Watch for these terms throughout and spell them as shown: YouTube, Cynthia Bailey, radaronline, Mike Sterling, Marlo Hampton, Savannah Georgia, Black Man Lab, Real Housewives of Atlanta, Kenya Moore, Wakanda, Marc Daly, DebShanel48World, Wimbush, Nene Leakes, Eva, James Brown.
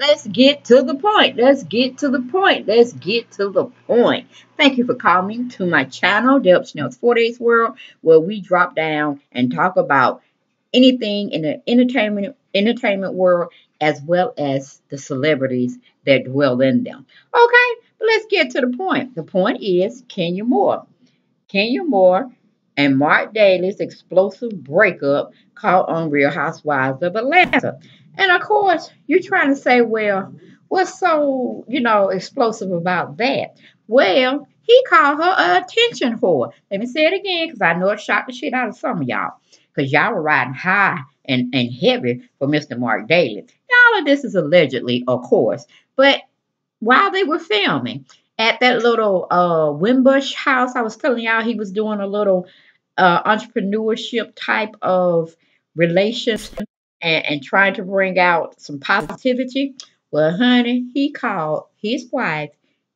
Let's get to the point. Let's get to the point. Let's get to the point. Thank you for coming to my channel, DebShanel48World, where we drop down and talk about anything in the entertainment world, as well as the celebrities that dwell in them. Okay, but let's get to the point. The point is Kenya Moore. Kenya Moore and Marc Daly's explosive breakup caught on Real Housewives of Atlanta. And of course, you're trying to say, well, what's so, explosive about that? Well, he called her an attention whore. Let me say it again, because I know it shocked the shit out of some of y'all. Because y'all were riding high and heavy for Mr. Marc Daly. All of this is allegedly, of course. But while they were filming at that little Wimbush house, I was telling y'all he was doing a little entrepreneurship type of relationship and trying to bring out some positivity. Well, honey, he called his wife,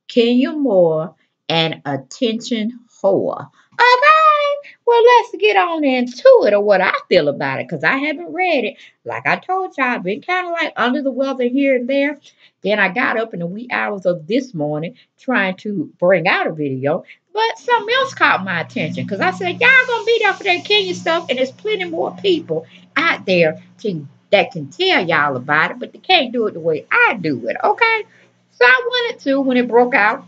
Kenya Moore, an attention whore. Okay, well, let's get on into it, or what I feel about it, because I haven't read it. Like I told y'all, I've been kind of like under the weather here and there. Then I got up in the wee hours of this morning trying to bring out a video, but something else caught my attention, because I said, y'all going to be there for that Kenya stuff, and there's plenty more people out there that can tell y'all about it, but they can't do it the way I do it, okay? So I wanted to, when it broke out,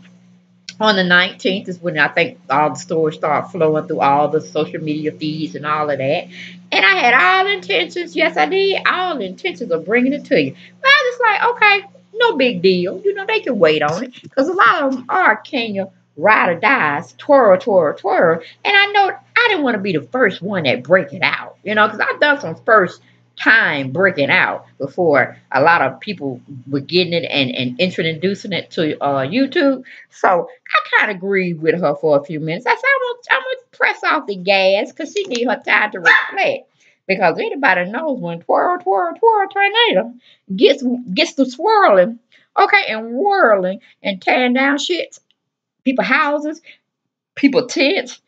on the 19th is when I think all the stories start flowing through all the social media feeds and all of that. And I had all intentions, yes I did, all intentions of bringing it to you. But I was just like, okay, no big deal. They can wait on it. Because a lot of them are Kenya ride or dies, twirl, twirl, twirl. And I know I didn't want to be the first one that break it out. Because I've done some first time breaking out before a lot of people were getting it and introducing it to YouTube. So I kind of agreed with her for a few minutes. I said, I'm gonna press off the gas because she needs her time to reflect. Because anybody knows when twirl, twirl, twirl tornado gets to swirling, okay, and whirling and tearing down shit, people's houses, people's tents,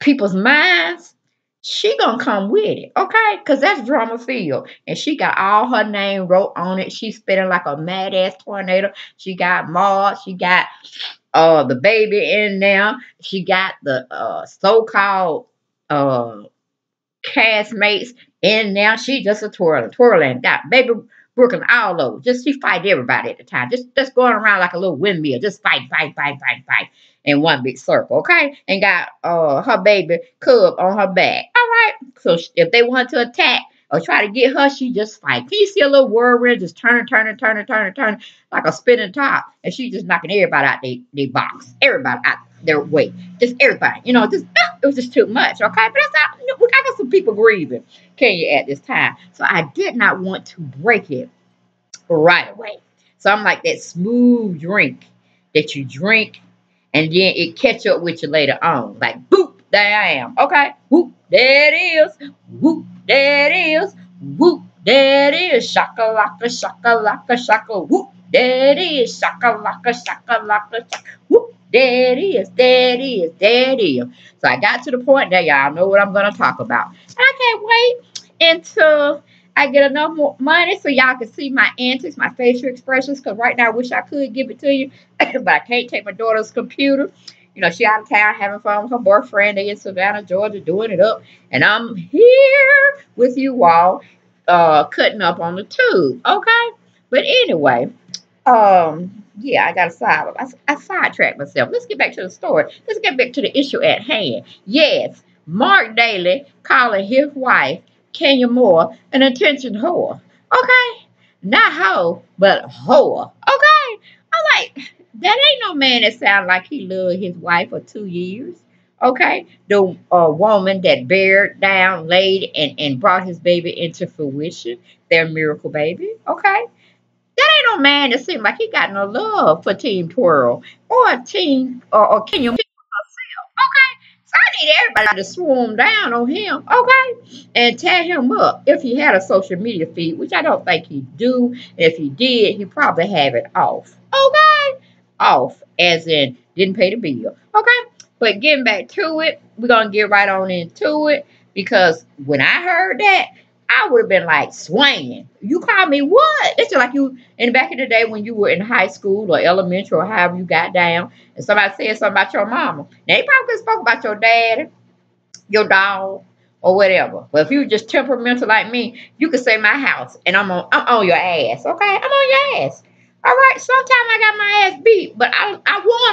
people's minds. She gonna come with it, okay? Because that's drama field. And she got all her name wrote on it. She's spinning like a mad-ass tornado. She got Ma. She got the baby in there. She got the so-called castmates in there. She just a twirling. Got baby Brooklyn all over. Just she fight everybody at the time. Just going around like a little windmill. Just fight in one big circle, okay? And got her baby cub on her back. All right. So if they want to attack or try to get her, she just fight. Can you see a little whirlwind just turning like a spinning top? And she just knocking everybody out their box. Everybody out their way. Just everybody. It was just too much, okay? But that's how, I got some people grieving Kenya at this time. So I did not want to break it right away. So I'm like that smooth drink that you drink and then it catch up with you later on. Like, boop, there I am. Okay, whoop, there it is. Whoop, there it is. Whoop, there it is. Shakalaka, shakalaka, shaka. Whoop, there it is. Shakalaka, shakalaka, shaka. Whoop, there it is. There it is. There it is. So I got to the point that y'all know what I'm going to talk about. And I can't wait until I get enough more money so y'all can see my antics, my facial expressions, because right now I wish I could give it to you, but I can't take my daughter's computer. She out of town having fun with her boyfriend. They in Savannah, Georgia, doing it up. And I'm here with you all cutting up on the tube, okay? But anyway, yeah, I got a side. I sidetracked myself. Let's get back to the story. Let's get back to the issue at hand. Yes, Marc Daly calling his wife Kenya Moore an attention whore. Okay? Not hoe, but whore. Okay? I'm like, that ain't no man that sound like he loved his wife for 2 years. Okay? The woman that bared down, laid, and brought his baby into fruition. Their miracle baby. Okay? That ain't no man that seemed like he got no love for Team Twirl or Team or Kenya Moore herself. Okay? So I need everybody to swarm down on him, okay? And tear him up if he had a social media feed, which I don't think he do. And if he did, he probably have it off, okay? Off, as in didn't pay the bill, okay? But getting back to it, we're going to get right on into it because when I heard that, I would have been like swinging. You call me what? It's just like you in back in the day when you were in high school or elementary or however you got down, and somebody said something about your mama. Now, they probably could spoke about your daddy, your dog, or whatever. But if you were just temperamental like me, you could say my house, and I'm on your ass. Okay, I'm on your ass. All right. Sometimes I got my ass beat, but I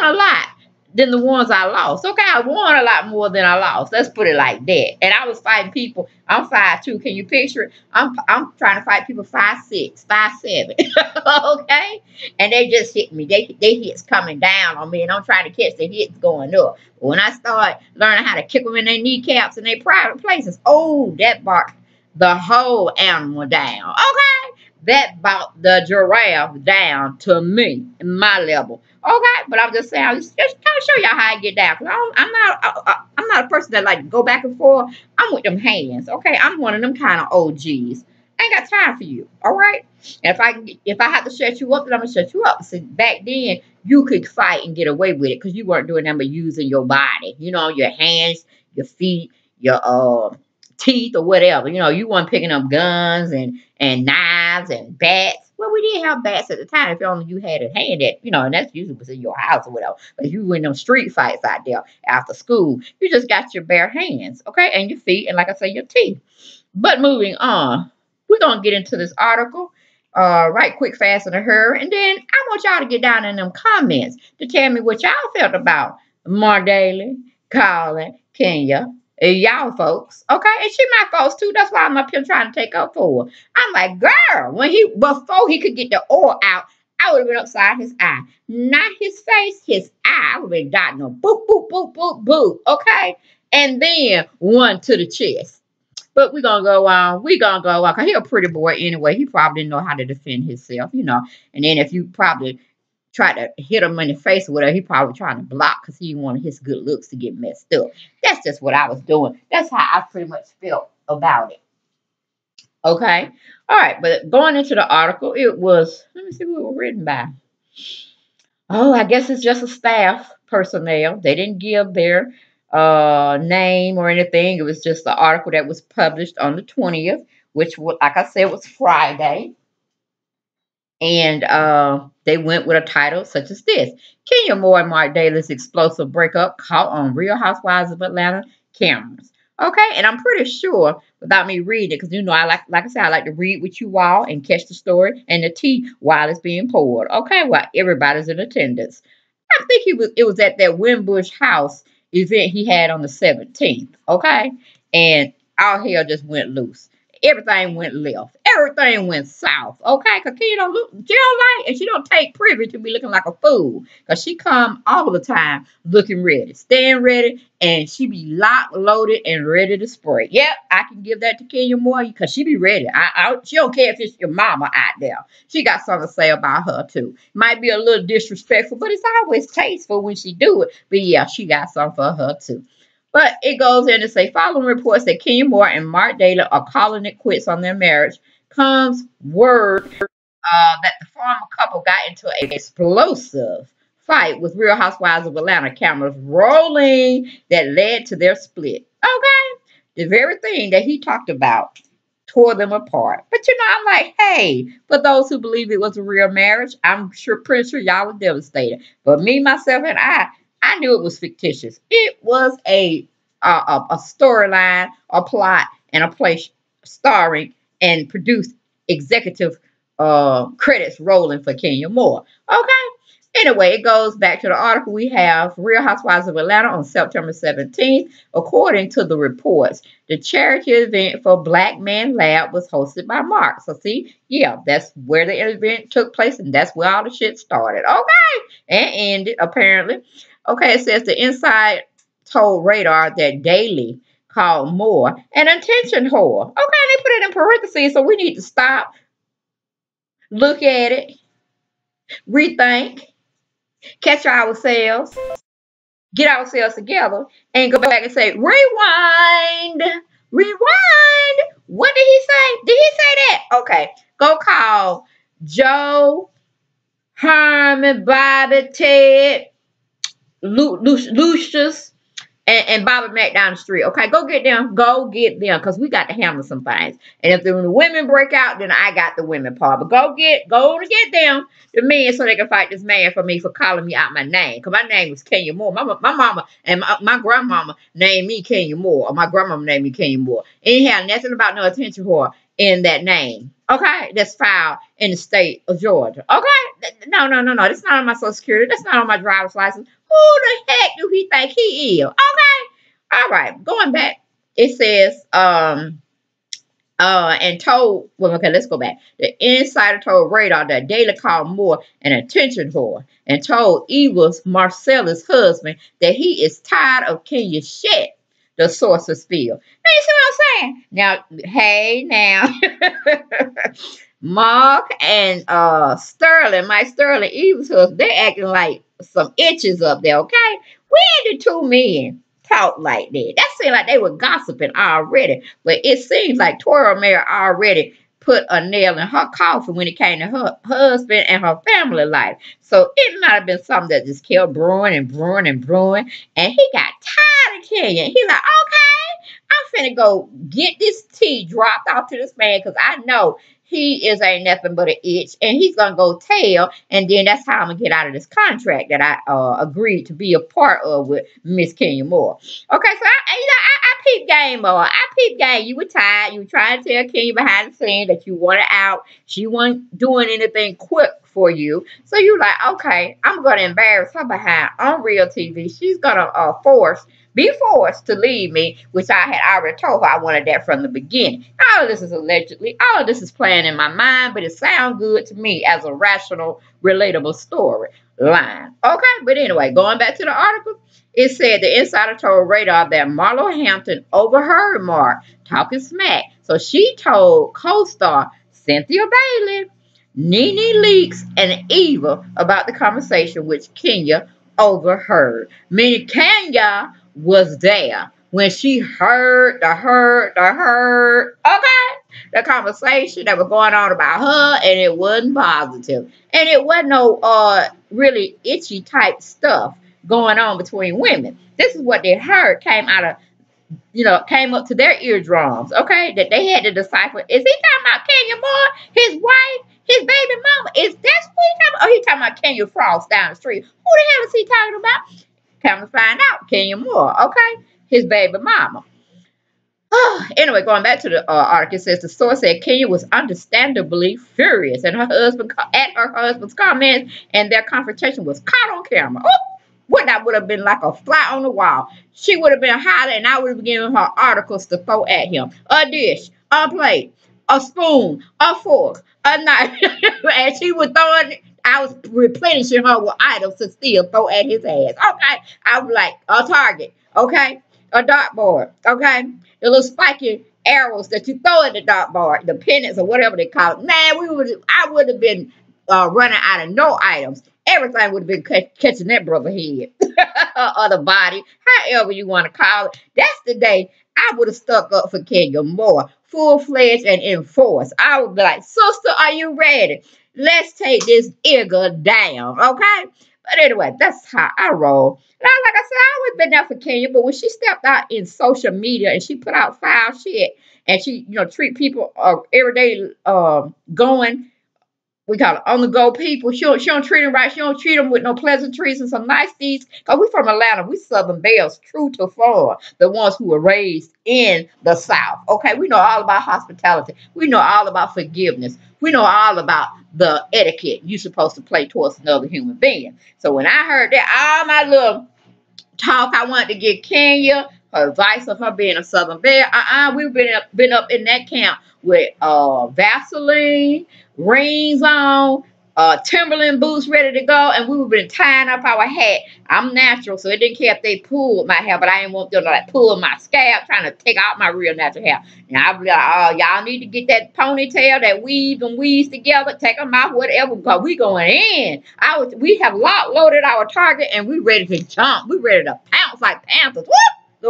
won a lot than the ones I lost. Okay, I won a lot more than I lost. Let's put it like that. And I was fighting people. I'm 5'2". Can you picture it? I'm trying to fight people 5'6", 5'7". Okay? And they just hit me. They hits coming down on me, and I'm trying to catch the hits going up. But when I start learning how to kick them in their kneecaps and their private places, oh, that barked the whole animal down. Okay? That brought the giraffe down to me, my level. Okay, but I'm just saying, I'm just trying to show y'all how I get down. Cause I'm not a person that like go back and forth. I'm with them hands. Okay, I'm one of them kind of OGs. I ain't got time for you. All right, and if I have to shut you up, then I'm gonna shut you up. See, back then you could fight and get away with it because you weren't doing nothing but using your body. You know, your hands, your feet, your teeth or whatever. You know, you weren't picking up guns and knives and bats. Well, we did have bats at the time. If only you had a hand at, you know, and that's usually was in your house or whatever. But you were in them street fights out there after school. You just got your bare hands, okay, and your feet, and like I say, your teeth. But moving on, we're going to get into this article right quick, fast, and a hurry. And then I want y'all to get down in them comments to tell me what y'all felt about Marc Daly, Colin, Kenya, y'all folks, okay, and she my folks too. That's why I'm up here trying to take up for her. I'm like, girl, before he could get the oil out, I would have been upside his eye, not his face, his eye. I would have been dotting him, boop, boop, boop, boop, boop, okay, and then one to the chest. But we're gonna go on. We're gonna go on. Cause he a pretty boy anyway. He probably didn't know how to defend himself, you know. And then if you probably try to hit him in the face or whatever, he probably trying to block because he wanted his good looks to get messed up. That's just what I was doing. That's how I pretty much felt about it. Okay. All right. But going into the article, it was, let me see what it was written by. Oh, I guess it's just a staff personnel. They didn't give their name or anything. It was just the article that was published on the 20th, which, like I said, was Friday. And they went with a title such as this. Kenya Moore and Marc Daly's explosive breakup caught on Real Housewives of Atlanta cameras. Okay, and I'm pretty sure, without me reading it, because you know, like I said, I like to read with you all and catch the story and the tea while it's being poured. Okay, while everybody's in attendance. I think it was at that Wimbush house event he had on the 17th. Okay, and all hell just went loose. Everything went left. Everything went south. Okay, because Kenya don't look, she don't like, and she don't take privy to be looking like a fool. Because she come all the time looking ready, staying ready, and she be locked, loaded, and ready to spray. Yep, I can give that to Kenya Moore because she be ready. She don't care if it's your mama out there. She got something to say about her too. Might be a little disrespectful, but it's always tasteful when she do it. But yeah, she got something for her too. But it goes in to say, following reports that Kenya Moore and Marc Daly are calling it quits on their marriage, comes word that the former couple got into an explosive fight with Real Housewives of Atlanta cameras rolling that led to their split. Okay? The very thing that he talked about tore them apart. But you know, I'm like, hey, for those who believe it was a real marriage, I'm sure, pretty sure y'all were devastated. But me, myself, and I knew it was fictitious. It was a storyline, a plot, and a play starring and produced executive credits rolling for Kenya Moore. Okay? Anyway, it goes back to the article we have, Real Housewives of Atlanta on September 17th. According to the reports, the charity event for Black Man Lab was hosted by Marc. So see, yeah, that's where the event took place, and that's where all the shit started. Okay? And ended, apparently. Okay, it says the inside told Radar that Daly called Moore an attention whore. Okay, they put it in parentheses, so we need to stop, look at it, rethink, catch ourselves, get ourselves together, and go back and say, rewind, rewind. What did he say? Did he say that? Okay, go call Joe, Herman, Bobby, Ted, Lucius, and Bobby Mack down the street. Okay, go get them. Go get them, because we got to handle some things. And if the women break out, then I got the women part. But go to get them, the men, so they can fight this man for me for calling me out my name. Because my name was Kenya Moore. My mama and my grandmama named me Kenya Moore. Or my grandmama named me Kenya Moore. It had nothing about no attention whore in that name. Okay, that's filed in the state of Georgia. Okay, no. That's not on my Social Security. That's not on my driver's license. Who the heck do he think he is? Okay, all right. Going back, it says, and told. Well, okay, let's go back. The insider told Radar that Daly called Moore an attention whore and told Eva's Marcella's husband that he is tired of Kenya's shit. The source of spill. Now, you see what I'm saying? Now, hey, now. Mark and Sterling, Mike Sterling, Eva's husband, they're acting like some itches up there, okay? When did two men talk like that? That seemed like they were gossiping already. But it seems like Tori Mary already put a nail in her coffin when it came to her husband and her family life. So it might have been something that just kept brewing and brewing and brewing. And he got tired of Kenya. He's like, okay, I'm finna go get this tea dropped off to this man because I know he is ain't nothing but an itch. And he's gonna go tell. And then that's how I'm gonna get out of this contract that I agreed to be a part of with Miss Kenya Moore. Okay, so I peep game, Moore. I peep game. You were tired. You were trying to tell Kenya behind the scenes that you wanted out. She wasn't doing anything quick for you. So you like, okay, I'm gonna embarrass her behind on Real TV. She's gonna be forced to leave me, which I had already told her I wanted that from the beginning. All of this is allegedly, all of this is playing in my mind, but it sounds good to me as a rational, relatable story line. Okay, but anyway, going back to the article, it said the insider told Radar that Marlo Hampton overheard Mark talking smack. So she told co-star Cynthia Bailey, Nene Leakes, and Eva about the conversation which Kenya overheard. Meaning Kenya was there when she heard the okay, the conversation that was going on about her, and it wasn't positive, and it wasn't no really itchy type stuff going on between women. This is what they heard came out of, you know, came up to their eardrums. Okay, that they had to decipher. Is he talking about Kenya Moore, his wife, his baby mama? Is that what he talking about? Oh, he talking about Kenya Frost down the street. Who the hell is he talking about? Come to find out, Kenya Moore, okay? His baby mama. Anyway, going back to the article, it says the source said Kenya was understandably furious and her husband's comments, and their confrontation was caught on camera. Oh, what that would have been like a fly on the wall. She would have been hollering, and I would have been giving her articles to throw at him. A dish, a plate, a spoon, a fork, a knife, and she would throw it. I was replenishing her with items to still throw at his ass. Okay, I was like a target. Okay, a dartboard. Okay, the little spiky arrows that you throw at the dartboard, the pennants or whatever they call it. Man, I would have been running out of no items. Everything would have been catching that brother head or the body, however you want to call it. That's the day I would have stuck up for Kenya Moore, full-fledged and in force. I would be like, sister, are you ready? Let's take this nigga down, okay? But anyway, that's how I roll. Now, like I said, I always been there for Kenya, but when she stepped out in social media and she put out foul shit and she, you know, treat people everyday going, we call it on-the-go people. She don't treat them right. She don't treat them with no pleasantries and some nice deeds. Because we from Atlanta. We Southern Belles, true to form. The ones who were raised in the South. Okay, we know all about hospitality. We know all about forgiveness. We know all about the etiquette you're supposed to play towards another human being. So when I heard that, all my little talk I wanted to give Kenya, her advice of her being a Southern Belle, we've been up in that camp with Vaseline, rings on, Timberland boots ready to go, and we would've been tying up our hat. I'm natural, so it didn't care if they pulled my hair, but I didn't want them to like pull my scalp, trying to take out my real natural hair. And I'd be like, oh, y'all need to get that ponytail, that weave and weaves together, take them out, whatever, because we going in. We have locked-loaded our target, and we ready to jump. We ready to pounce like panthers. Whoop!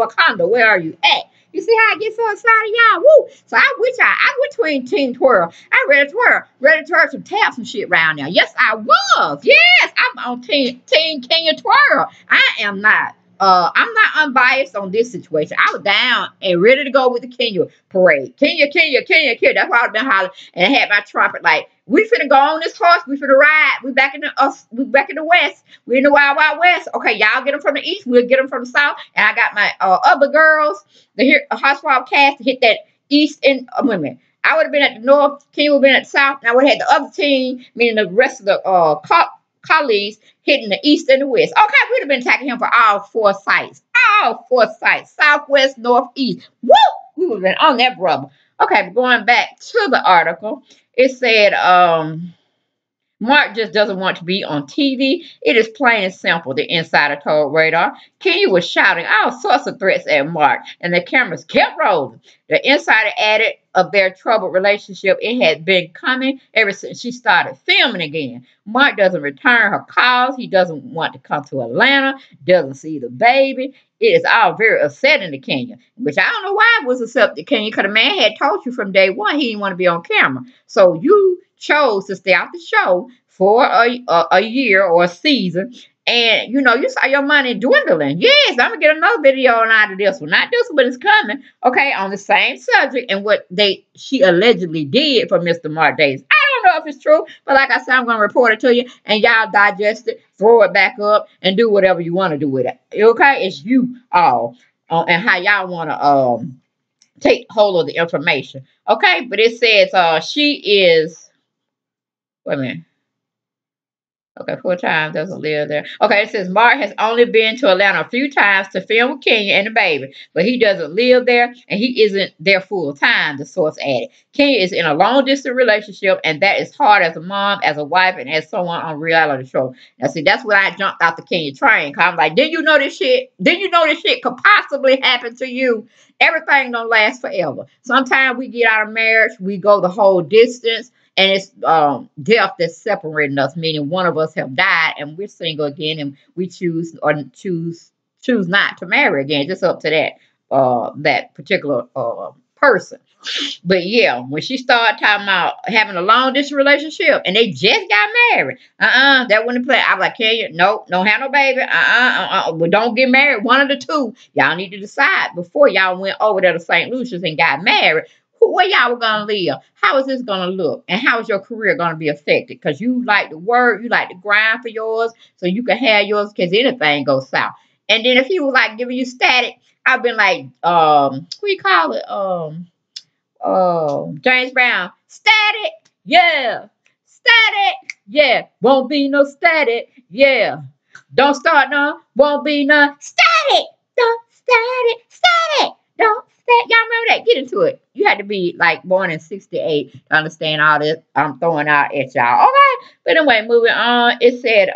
Wakanda, where are you at? You see how I get so excited, y'all? Woo! So I went between Team Twirl. I ready to twirl some taps and shit round now. Yes, I was. Yes, I'm on Team Kenya Twirl. I am not I'm not unbiased on this situation. I was down and ready to go with the Kenya parade. Kenya, Kenya, Kenya, Kenya. That's why I've been hollering, and I had my trumpet like, we finna go on this horse. We finna ride. We back in the West. We in the Wild Wild West. Okay, y'all get them from the East. We'll get them from the South. And I got my other girls, the housewife cast, to hit that East and women. I would have been at the North. Kenya would have been at the South. And I would have had the other team, meaning the rest of the colleagues hitting the East and the West. Okay, we'd have been attacking him for all four sites. All four sites. Southwest, Northeast. Woo! We would have been on that brother. Okay, but going back to the article, it said Marc just doesn't want to be on TV. It is plain and simple, the insider told Radar. Kenya was shouting all sorts of threats at Marc, and the cameras kept rolling. The insider added of their troubled relationship. It had been coming ever since she started filming again. Marc doesn't return her calls. He doesn't want to come to Atlanta. Doesn't see the baby. It is all very upsetting to Kenya, which I don't know why it was upsetting to Kenya, because the man had told you from day one he didn't want to be on camera. So you chose to stay out the show for a year or a season, and you know you saw your money dwindling. Yes, I'm gonna get another video on out of this one, not this one, but it's coming. Okay, on the same subject and what she allegedly did for Mr. Marc Daly. I don't know if it's true, but like I said, I'm gonna report it to you, and y'all digest it, throw it back up, and do whatever you want to do with it. Okay, it's you all and how y'all wanna take hold of the information. Okay, but it says she is. Wait a minute. Okay, 4 times doesn't live there. Okay, it says Marc has only been to Atlanta a few times to film with Kenya and the baby, but he doesn't live there and he isn't there full time, the source added. Kenya is in a long-distance relationship, and that is hard as a mom, as a wife, and as someone on reality show. Now, see, that's when I jumped out the Kenya train. 'Cause I'm like, did you know this shit? Did you know this shit could possibly happen to you? Everything don't last forever. Sometimes we get out of marriage, we go the whole distance. And it's death that's separating us, meaning one of us have died and we're single again, and we choose not to marry again. Just up to that that particular person. But yeah, when she started talking about having a long distance relationship and they just got married, that wouldn't play. I'm like, Kenya, nope, don't have no baby. Well, don't get married. One of the two. Y'all need to decide before y'all went over there to St. Lucia's and got married. Where y'all were going to live? How is this going to look? And how is your career going to be affected? Because you like to work. You like to grind for yours. So you can have yours, because anything goes south. And then if he was like giving you static, I've been like, what do you call it? James Brown. Static. Yeah. Static. Yeah. Won't be no static. Yeah. Don't start none. Won't be none. Static. Don't static. Static. Don't. Y'all remember that? Get into it. You had to be like born in 68 to understand all this I'm throwing out at y'all. Okay. But anyway, moving on. It said,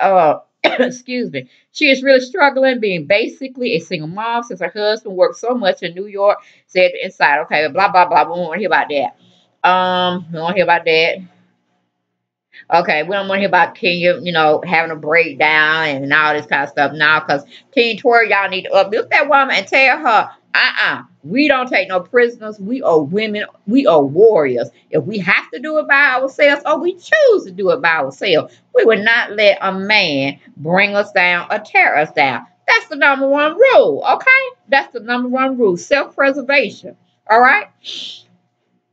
excuse me. She is really struggling, being basically a single mom since her husband worked so much in New York, said the insider. Okay, blah, blah, blah. We don't want to hear about that. We don't want to hear about that. Okay, we don't want to hear about Kenya, you know, having a breakdown and all this kind of stuff now, because Teen Tori, y'all need to uplift that woman and tell her, we don't take no prisoners. We are women. We are warriors. If we have to do it by ourselves, or we choose to do it by ourselves, we will not let a man bring us down or tear us down. That's the #1 rule, okay? That's the #1 rule, self-preservation, all right?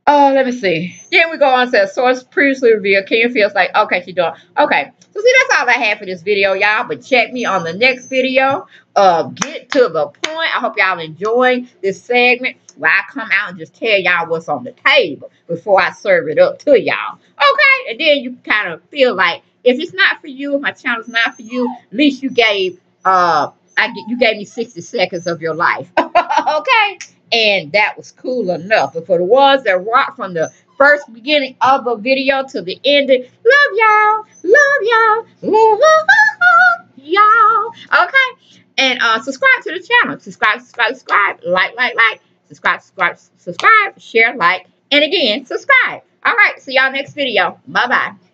Let me see. Then we go on to a source previously revealed. Kenya feels like, okay, she doing, okay. So see, that's all I have for this video, y'all. But check me on the next video. Get to the point. I hope y'all enjoying this segment where I come out and just tell y'all what's on the table before I serve it up to y'all. Okay? And then you kind of feel like, if it's not for you, if my channel's not for you, at least you gave, you gave me 60 seconds of your life. Okay? And that was cool enough. But for the ones that rock from the first beginning of a video to the ending, love y'all. Okay? And subscribe to the channel. Subscribe. Like. Subscribe. Share, like. And again, subscribe. All right. See y'all next video. Bye-bye.